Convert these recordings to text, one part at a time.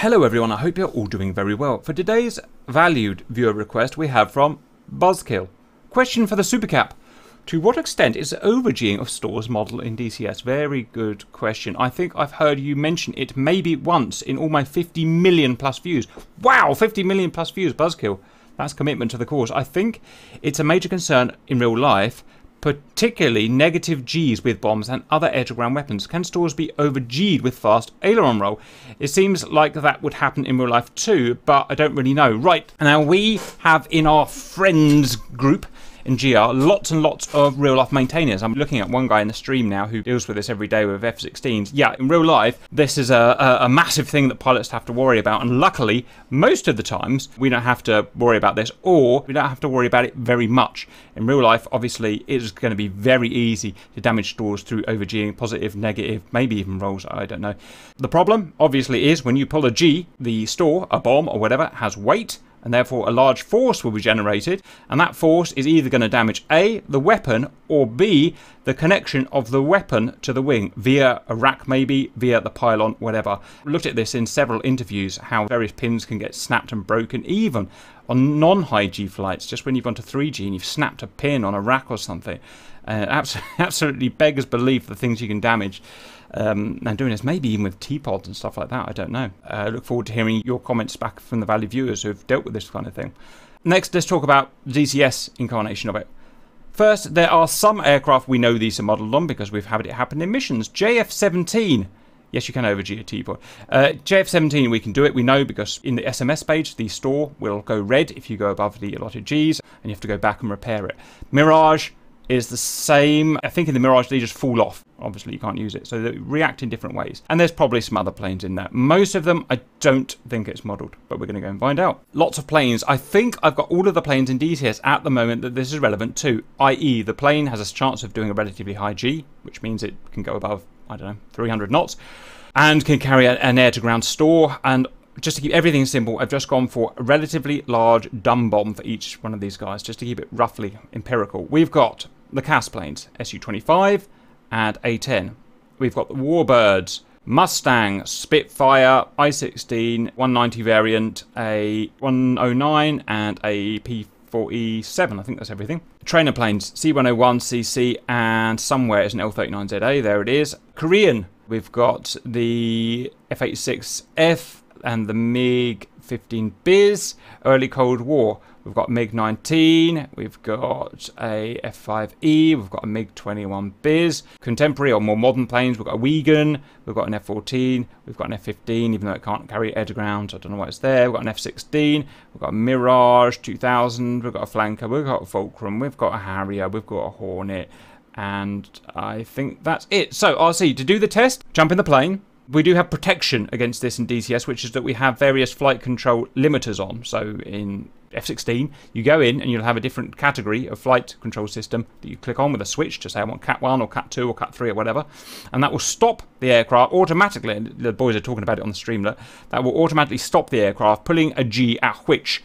Hello everyone, I hope you're all doing very well. For today's valued viewer request we have from Buzzkill. Question for the supercap. To what extent is overgeeing of stores model in DCS? Very good question. I think I've heard you mention it maybe once in all my 50 million plus views. Wow, 50 million plus views, Buzzkill. That's commitment to the cause. I think it's a major concern in real life, particularly negative G's with bombs and other air-to-ground weapons. Can stores be over-G'd with fast aileron roll? It seems like that would happen in real life too, but I don't really know. Right, now we have in our friends group in GR lots and lots of real life maintainers. I'm looking at one guy in the stream now who deals with this every day with F-16s. Yeah, in real life this is a massive thing that pilots have to worry about, and luckily most of the times we don't have to worry about this, or we don't have to worry about it very much. In real life obviously it's going to be very easy to damage stores through overgeeing, positive, negative, maybe even rolls, I don't know. The problem obviously is when you pull a G, the store, a bomb or whatever, has weight, and therefore a large force will be generated, and that force is either going to damage A, the weapon, or B, the connection of the weapon to the wing via a rack, maybe via the pylon, whatever. I looked at this in several interviews, how various pins can get snapped and broken even on non-high G flights, just when you've gone to 3G and you've snapped a pin on a rack or something. Absolutely beggars belief the things you can damage. And doing this maybe even with teapods and stuff like that, I don't know. I look forward to hearing your comments back from the value viewers who have dealt with this kind of thing. Next, let's talk about DCS incarnation of it. First, there are some aircraft we know these are modelled on because we've had it happen in missions. JF-17. Yes, you can overgee a teapot. JF-17, we can do it. We know because in the SMS page, the store will go red if you go above the allotted Gs, and you have to go back and repair it. Mirage is the same. I think in the Mirage they just fall off. Obviously you can't use it, so they react in different ways. And there's probably some other planes in there. Most of them I don't think it's modelled, but we're going to go and find out. Lots of planes. I think I've got all of the planes in DCS at the moment that this is relevant to, i.e. the plane has a chance of doing a relatively high G, which means it can go above, I don't know, 300 knots, and can carry an air-to-ground store. And just to keep everything simple, I've just gone for a relatively large dumb bomb for each one of these guys, just to keep it roughly empirical. We've got the CAS planes, SU-25 and A-10. We've got the Warbirds, Mustang, Spitfire, I-16, 190 variant, A-109 and a P-47. I think that's everything. Trainer planes, C-101, CC, and somewhere is an L-39ZA. There it is. Korean, we've got the F-86F and the MiG-15Biz. Early Cold War. We've got MiG-19, we've got a F-5E, we've got a MiG-21bis. Contemporary or more modern planes, we've got a Wiegand, we've got an F-14, we've got an F-15, even though it can't carry air to ground, so I don't know why it's there. We've got an F-16, we've got a Mirage 2000, we've got a Flanker, we've got a Fulcrum, we've got a Harrier, we've got a Hornet, and I think that's it. So, RC, to do the test, jump in the plane. We do have protection against this in DCS, which is that we have various flight control limiters on. So in F-16, you go in and you'll have a different category of flight control system that you click on with a switch to say I want Cat 1 or Cat 2 or Cat 3 or whatever, and that will stop the aircraft automatically, and the boys are talking about it on the streamlet, that will automatically stop the aircraft pulling a G at which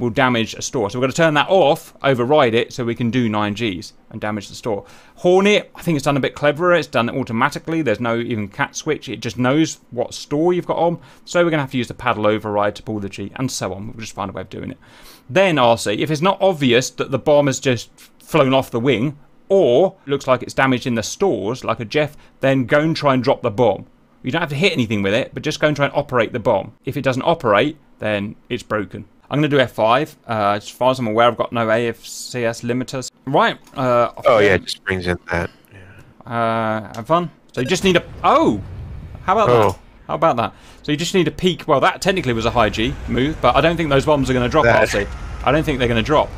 will damage a store. So we're going to turn that off, override it, so we can do 9Gs and damage the store. Hornet, I think it's done a bit cleverer. It's done it automatically. There's no even cat switch. It just knows what store you've got on. So we're going to have to use the paddle override to pull the G and so on. We'll just find a way of doing it. Then RC, if it's not obvious that the bomb has just flown off the wing or looks like it's damaged in the stores, like a Jeff, then go and try and drop the bomb. You don't have to hit anything with it, but just go and try and operate the bomb. If it doesn't operate, then it's broken. I'm going to do F5. As far as I'm aware, I've got no AFCS limiters. Right. Oh, yeah, it just brings in that. Yeah. Have fun. So you just need a... Oh! How about that? How about that? So you just need a peak... Well, that technically was a high G move, but I don't think those bombs are going to drop, RC. I don't think they're going to drop.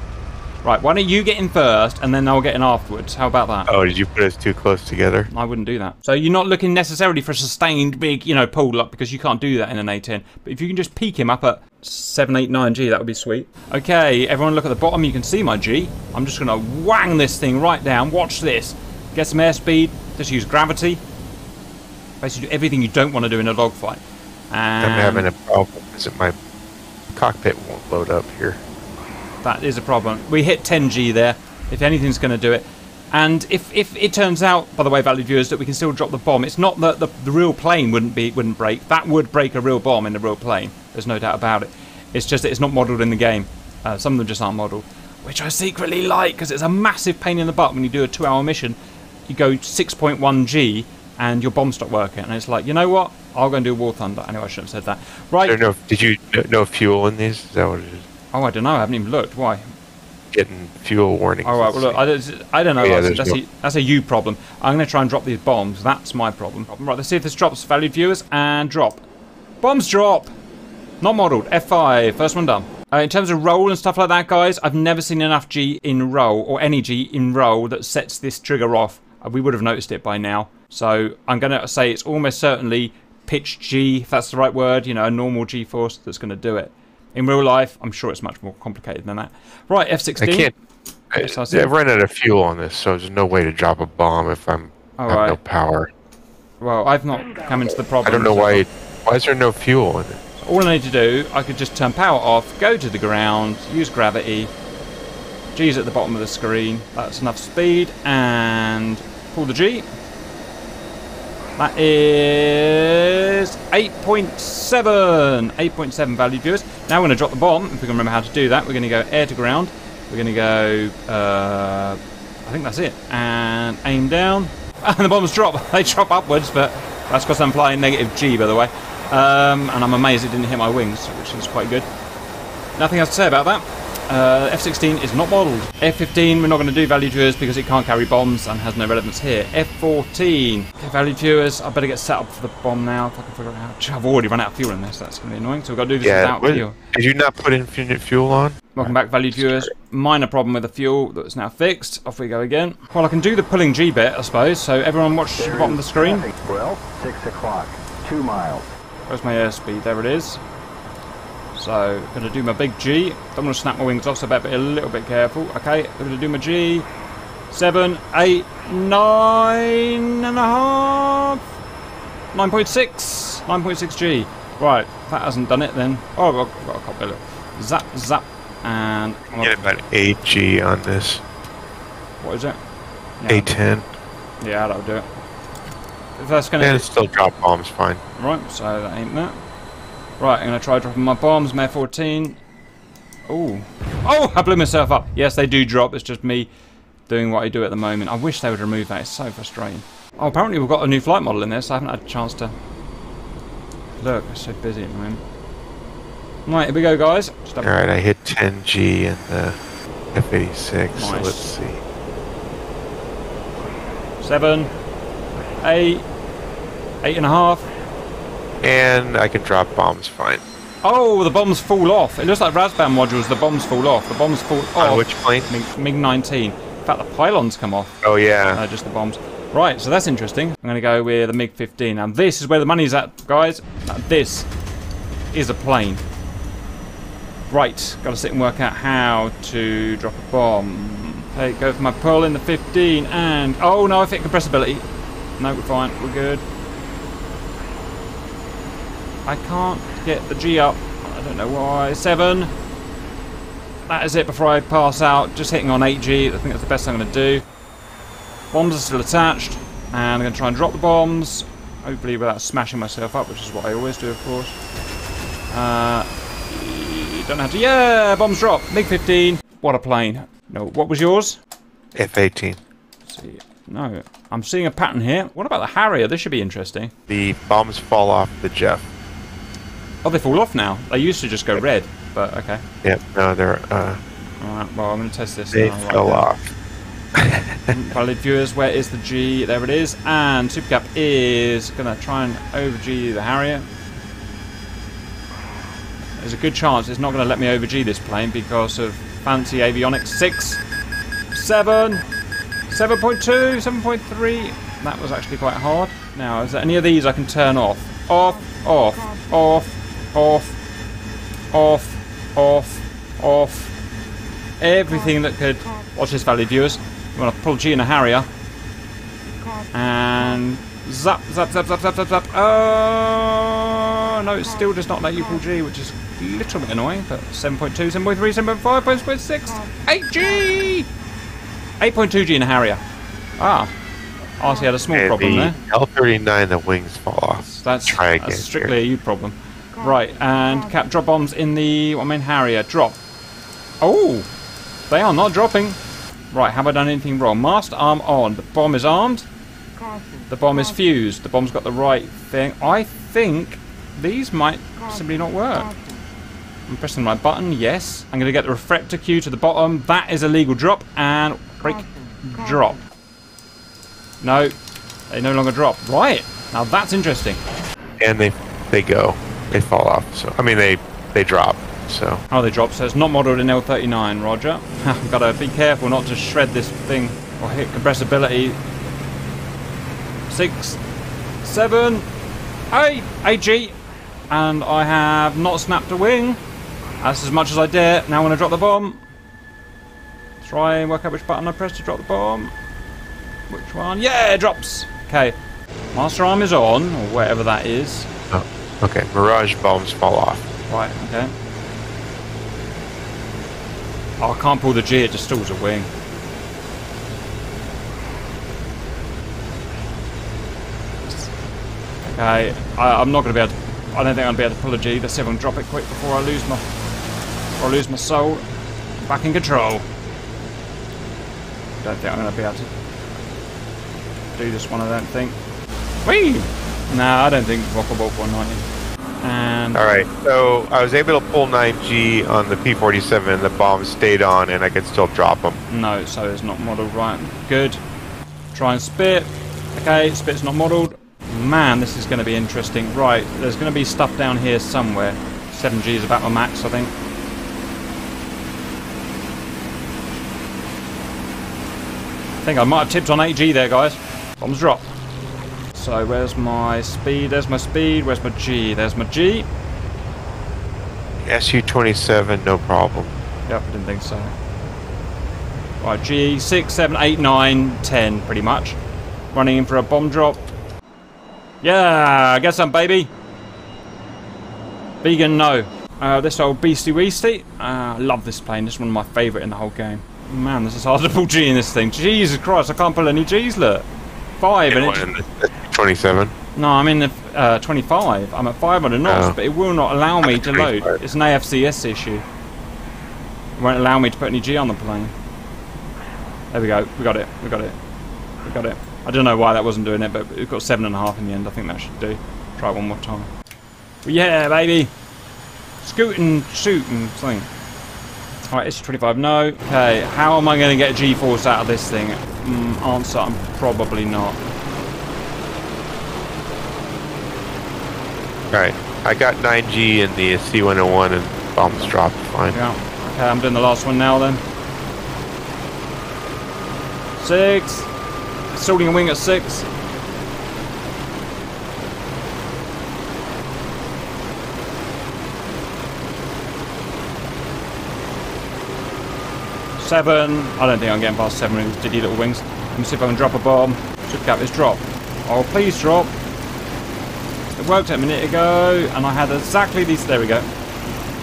Right, why don't you get in first, and then I'll get in afterwards. How about that? Oh, did you put us too close together? I wouldn't do that. So you're not looking necessarily for a sustained big, you know, pull up, because you can't do that in an A-10. But if you can just peak him up at 7, 8, 9G, that would be sweet. Okay, everyone look at the bottom. You can see my G. I'm just going to wang this thing right down. Watch this. Get some airspeed. Just use gravity. Basically do everything you don't want to do in a dogfight. And... I'm having a problem. Is it my cockpit won't load up here? That is a problem. We hit 10G there. If anything's going to do it, And if it turns out, by the way, valued viewers, that we can still drop the bomb, it's not that the real plane wouldn't break. That would break a real bomb in a real plane. There's no doubt about it. It's just that it's not modelled in the game. Some of them just aren't modelled, which I secretly like because it's a massive pain in the butt when you do a 2-hour mission. You go 6.1 G and your bomb stopped working, and it's like, you know what? I'll go and do War Thunder. Anyway, I shouldn't have said that. Right? I don't know. Did you no fuel in these? Is that what it is? Oh, I don't know. I haven't even looked. Why? Getting fuel warnings. All right, well, look, I don't know. Yeah, that's a you problem. I'm going to try and drop these bombs. That's my problem. Right, let's see if this drops, valued viewers, and drop. Bombs drop. Not modelled. F5. First one done. In terms of roll and stuff like that, guys, I've never seen enough G in roll, or any G in roll, that sets this trigger off. We would have noticed it by now. So I'm going to say it's almost certainly pitch G, if that's the right word, you know, a normal G-force that's going to do it. In real life, I'm sure it's much more complicated than that. Right, F-16. I've run out of fuel on this, so there's no way to drop a bomb if I'm have no power. Well, I've not come into the problem. I don't know why. Why is there no fuel in it? All I need to do, I could just turn power off, go to the ground, use gravity. G's at the bottom of the screen. That's enough speed, and pull the G. That is 8.7. 8.7 valued viewers. Now we're going to drop the bomb. If we can remember how to do that, we're going to go air to ground. We're going to go, I think that's it. And aim down. And the bombs drop. They drop upwards, but that's because I'm flying negative G, by the way. And I'm amazed it didn't hit my wings, which is quite good. Nothing else to say about that. F-16 is not modelled. F-15 we're not going to do valued viewers because it can't carry bombs and has no relevance here. F-14. Okay, valued viewers, I better get set up for the bomb now if I can figure it out. I've already run out of fuel in this, that's going to be annoying. So we've got to do this without fuel. Did you not put infinite fuel on? Welcome back, valued viewers. Minor problem with the fuel that's now fixed. Off we go again. Well, I can do the pulling G bit, I suppose. So everyone watch the bottom of the screen. Well, 6 o'clock, 2 miles. Where's my airspeed? There it is. So, going to do my big G. Don't want to snap my wings off, so I better be a little bit careful. Okay, I'm going to do my G. 7, 8, 9.5. 9.6. 9.6 G. Right, if that hasn't done it then. Oh, I've got a couple of little. Zap, zap. And I'm get about 8 G on this. What is it? Yeah, A-10. Yeah, that'll do it. If that's going to... And still drop bombs, fine. Right, so that ain't that. Right, I'm going to try dropping my bombs, my F-14. Oh. Oh, I blew myself up. Yes, they do drop. It's just me doing what I do at the moment. I wish they would remove that. It's so frustrating. Oh, apparently we've got a new flight model in this. I haven't had a chance to... Look, I'm so busy at the moment. Right, here we go, guys. All right, I hit 10G in the F-86. Nice. So let's see. 7, 8, 8.5. And I can drop bombs fine. Oh, the bombs fall off. It looks like Razban modules, the bombs fall off. The bombs fall off. On which plane? MiG-19. In fact, the pylons come off. Oh, yeah. Just the bombs. Right, so that's interesting. I'm going to go with the MiG-15. Now, this is where the money's at, guys. Now, this is a plane. Right, got to sit and work out how to drop a bomb. Okay, go for my pull in the 15 and... Oh, no, I've hit compressibility. No, we're fine. We're good. I can't get the G up. I don't know why. 7. That is it before I pass out. Just hitting on 8G. I think that's the best I'm going to do. Bombs are still attached. And I'm going to try and drop the bombs. Hopefully without smashing myself up, which is what I always do, of course. Don't have to. Yeah! Bombs drop. MiG-15. What a plane. No, what was yours? F-18. Let's see. No. I'm seeing a pattern here. What about the Harrier? This should be interesting. The bombs fall off the Jeff. Oh, they fall off now. They used to just go red, but okay. Yep, no, they're... Alright, well, I'm going to test this. They fell off. Valid viewers, where is the G? There it is. And Supercap is going to try and over-G the Harrier. There's a good chance it's not going to let me over-G this plane because of fancy avionics. 6, 7... 7.2, 7.3. That was actually quite hard. Now, is there any of these I can turn off? Off, off, off. Off, off, off, off. Everything that could. Watch this, valued viewers. You want to pull G in a Harrier. And zap, zap, zap, zap, zap, zap, zap. Oh, no, it still does not let you pull G, which is a little bit annoying. But 7.2, 7.3, 7.5, 7.6, 8G! 8.2G in a Harrier. Ah. Oh, so you had a small problem there. L-39, the wings fall off. So that's strictly a you problem. Right, and Cap, drop bombs in the Harrier. Drop. Oh! They are not dropping. Right, have I done anything wrong? Mast arm on. The bomb is armed. The bomb is fused. The bomb's got the right thing. I think these might simply not work. I'm pressing my button, yes. I'm going to get the reflector cue to the bottom. That is a legal drop. And break. Drop. No, they no longer drop. Right, now that's interesting. And they go. They fall off. So I mean, they drop. So. Oh, they drop. So it's not modelled in L-39. Roger. I've got to be careful not to shred this thing or hit compressibility. 6, 7, 8, AG, and I have not snapped a wing. That's as much as I dare. Now I'm going to drop the bomb. Try and work out which button I press to drop the bomb. Which one? Yeah, it drops. Okay, master arm is on, or whatever that is. Oh, okay. Mirage bombs fall off. Right. Okay. Oh, I can't pull the G. It just stalls a wing. Okay, I'm not going to be able to, I don't think I'm going to be able to pull a G. Let's see if I can drop it quick before I lose my, soul. Back in control. Don't think I'm going to be able to do this one, I don't think. Whee! Nah, I don't think Rockable 190. And alright, so I was able to pull 9G on the P-47, the bomb stayed on, and I could still drop them. No, so it's not modelled right. Good. Try and spit. Okay, spit's not modelled. Man, this is going to be interesting. Right, there's going to be stuff down here somewhere. 7G is about my max, I think. I think I might have tipped on 8G there, guys. Bombs drop. So where's my speed? There's my speed. Where's my G? There's my G. SU-27, no problem. Yep, I didn't think so. Right, G, 6, 7, 8, 9, 10, pretty much. Running in for a bomb drop. Yeah, get some, baby. Vegan, no. This old beastie weastie. I love this plane. This is one of my favourite in the whole game. Man, this is hard to pull G in this thing. Jesus Christ, I can't pull any G's, look. 5 and it's 27. No, I'm in the 25. I'm at 500 knots, but it will not allow me to load. It's an AFCS issue. It won't allow me to put any G on the plane. There we go. We got it. We got it. We got it. I don't know why that wasn't doing it, but it got 7.5 in the end. I think that should do. Try one more time. Well, yeah, baby! Scoot and shoot and something. Alright, it's 25. No. Okay, how am I going to get G-force out of this thing? Answer, I'm probably not. Alright, I got 9G in the C-101 and bombs dropped. Fine. Yeah. Okay, I'm doing the last one now then. 6... Stalling a wing at 6. Seven. I don't think I'm getting past 7 with diddy little wings. Let me see if I can drop a bomb. Should cap this drop. Oh, please drop. It worked a minute ago, and I had exactly these. There we go.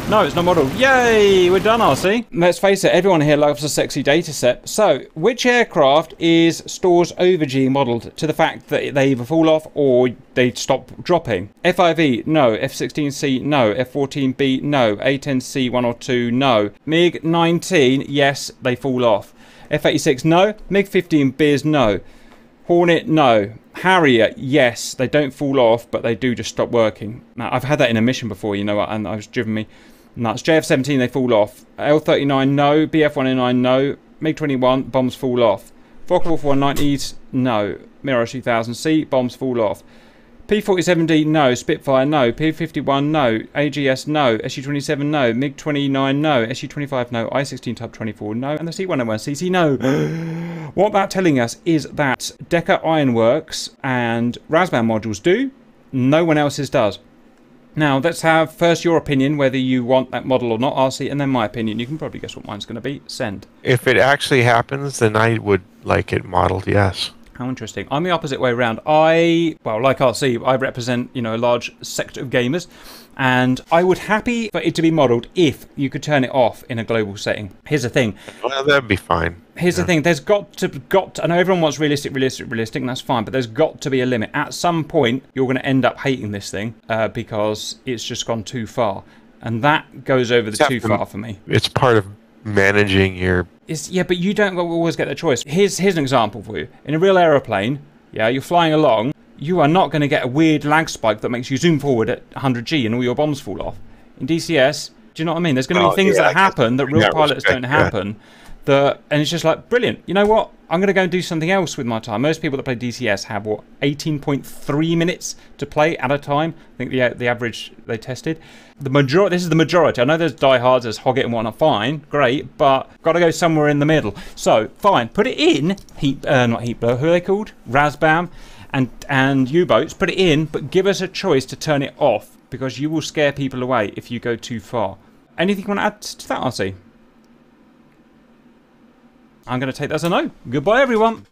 No, it's not modelled. Yay! We're done, RC. Let's face it, everyone here loves a sexy dataset. So, which aircraft is stores over G modelled to the fact that they either fall off or they stop dropping? F-5E, no. F-16C, no. F-14B, no. A-10C, 1 or 2, no. MiG-19, yes, they fall off. F-86, no. MiG-15Biz, no. Hornet, no. Harrier, yes, they don't fall off, but they do just stop working. Now, I've had that in a mission before, you know, and it's driven me... nuts. JF-17, they fall off. L-39, no. BF-109, no. MiG-21, bombs fall off. Fulcrum 490s, no. Mirage 2000C, bombs fall off. P-47D, no. Spitfire, no. P-51, no. AGS, no. SU-27, no. MiG-29, no. SU-25, no. I-16 type 24, no. And the C-101 CC, no. What that's telling us is that Decker Ironworks and Rasband modules do. No one else's does. Now, let's have first your opinion, whether you want that model or not, RC, and then my opinion. You can probably guess what mine's going to be. Send. If it actually happens, then I would like it modeled, yes. How interesting. I'm the opposite way around. Well, like RC, I represent, you know, a large sector of gamers, and I would happy for it to be modelled if you could turn it off in a global setting. Here's the thing. Well, that'd be fine. Here's the thing. There's got to, I know everyone wants realistic, and that's fine, but there's got to be a limit. At some point, you're going to end up hating this thing because it's just gone too far, and that goes over the too far for me. It's part of managing your... yeah, but you don't always get the choice. Here's an example for you. In a real aeroplane, yeah, you're flying along, you are not going to get a weird lag spike that makes you zoom forward at 100G and all your bombs fall off. In DCS, do you know what I mean? There's going to be things that happen that real pilots don't happen. That, and it's just like, brilliant, you know what? I'm going to go and do something else with my time. Most people that play DCS have, what, 18.3 minutes to play at a time? I think the average they tested. The majority, this is the majority. I know there's diehards, there's Hoggett and whatnot. Fine, great, but got to go somewhere in the middle. So, fine, put it in, not Heat Blur, who are they called? Razbam and U-boats, put it in, but give us a choice to turn it off, because you will scare people away if you go too far. Anything you want to add to that, RC? I'm going to take that as a no. Goodbye, everyone.